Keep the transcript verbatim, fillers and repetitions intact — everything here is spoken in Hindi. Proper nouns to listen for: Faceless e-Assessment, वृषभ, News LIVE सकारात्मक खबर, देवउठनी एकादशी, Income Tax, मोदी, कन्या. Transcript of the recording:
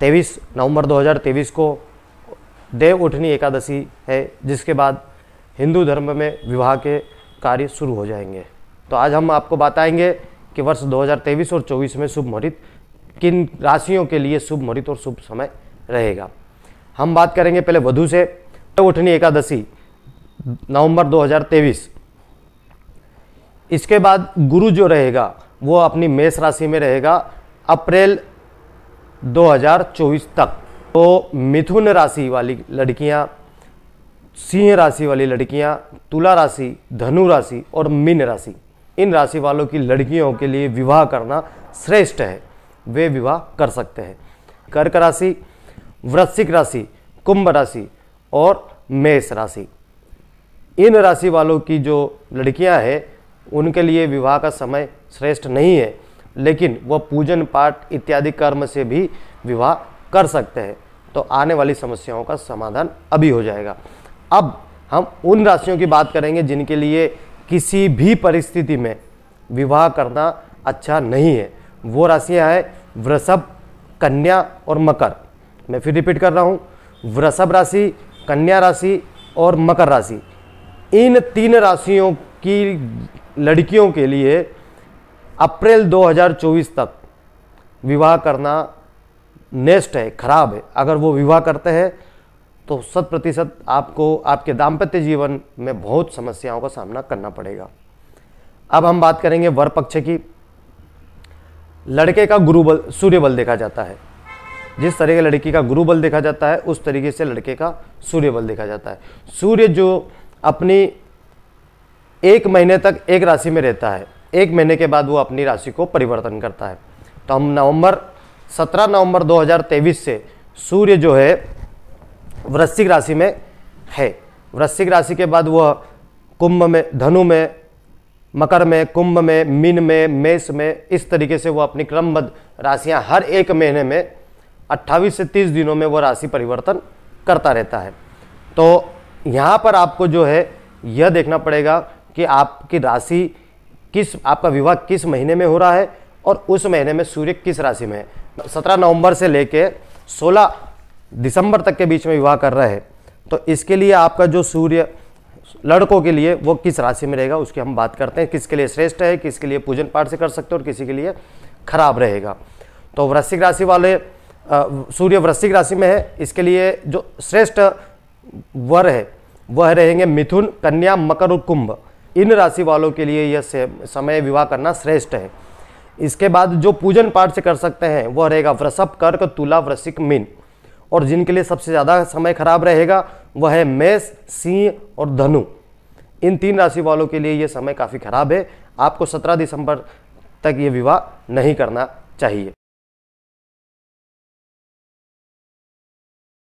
तेईस नवंबर दो हज़ार तेईस को देवउठनी एकादशी है, जिसके बाद हिंदू धर्म में विवाह के कार्य शुरू हो जाएंगे। तो आज हम आपको बताएंगे कि वर्ष दो हज़ार तेईस और चौबीस में शुभ मुहूर्त, किन राशियों के लिए शुभ मुहूर्त और शुभ समय रहेगा। हम बात करेंगे पहले वधू से। देवउठनी एकादशी नवंबर दो हज़ार तेईस। इसके बाद गुरु जो रहेगा वो अपनी मेष राशि में रहेगा अप्रैल दो हज़ार चौबीस तक। तो मिथुन राशि वाली लड़कियां, सिंह राशि वाली लड़कियां, तुला राशि, धनु राशि और मीन राशि, इन राशि वालों की लड़कियों के लिए विवाह करना श्रेष्ठ है, वे विवाह कर सकते हैं। कर्क राशि, वृश्चिक राशि, कुंभ राशि और मेष राशि, इन राशि वालों की जो लड़कियां हैं उनके लिए विवाह का समय श्रेष्ठ नहीं है, लेकिन वह पूजन पाठ इत्यादि कर्म से भी विवाह कर सकते हैं। तो आने वाली समस्याओं का समाधान अभी हो जाएगा। अब हम उन राशियों की बात करेंगे जिनके लिए किसी भी परिस्थिति में विवाह करना अच्छा नहीं है। वो राशियां हैं वृषभ, कन्या और मकर। मैं फिर रिपीट कर रहा हूँ, वृषभ राशि, कन्या राशि और मकर राशि, इन तीन राशियों की लड़कियों के लिए अप्रैल दो हज़ार चौबीस तक विवाह करना नेस्ट है, खराब है। अगर वो विवाह करते हैं तो शत प्रतिशत आपको आपके दाम्पत्य जीवन में बहुत समस्याओं का सामना करना पड़ेगा। अब हम बात करेंगे वर पक्ष की। लड़के का गुरु बल, सूर्य बल देखा जाता है। जिस तरीके लड़की का गुरु बल देखा जाता है उस तरीके से लड़के का सूर्य बल देखा जाता है। सूर्य जो अपनी एक महीने तक एक राशि में रहता है, एक महीने के बाद वो अपनी राशि को परिवर्तन करता है। तो हम नवंबर सत्रह नवंबर दो हज़ार तेईस से सूर्य जो है वृश्चिक राशि में है। वृश्चिक राशि के बाद वह कुंभ में, धनु में, मकर में, कुंभ में, मीन में, मेष में, इस तरीके से वो अपनी क्रमबद्ध राशियां हर एक महीने में अट्ठाईस से तीस दिनों में वह राशि परिवर्तन करता रहता है। तो यहाँ पर आपको जो है यह देखना पड़ेगा कि आपकी राशि किस, आपका विवाह किस महीने में हो रहा है और उस महीने में सूर्य किस राशि में है। सत्रह नवंबर से लेके सोलह दिसंबर तक के बीच में विवाह कर रहे हैं तो इसके लिए आपका जो सूर्य लड़कों के लिए वो किस राशि में रहेगा उसकी हम बात करते हैं। किसके लिए श्रेष्ठ है, किसके लिए पूजन पाठ से कर सकते हो और किसी के लिए खराब रहेगा। तो वृश्चिक राशि वाले, सूर्य वृश्चिक राशि में है, इसके लिए जो श्रेष्ठ वर है वह रहेंगे मिथुन, कन्या, मकर और कुंभ। इन राशि वालों के लिए यह समय विवाह करना श्रेष्ठ है। इसके बाद जो पूजन पाठ से कर सकते हैं वह रहेगा वृषभ, कर्क, तुला, वृश्चिक, मीन। और जिनके लिए सबसे ज़्यादा समय खराब रहेगा वह है मेष, सिंह और धनु। इन तीन राशि वालों के लिए यह समय काफ़ी खराब है। आपको सत्रह दिसंबर तक ये विवाह नहीं करना चाहिए।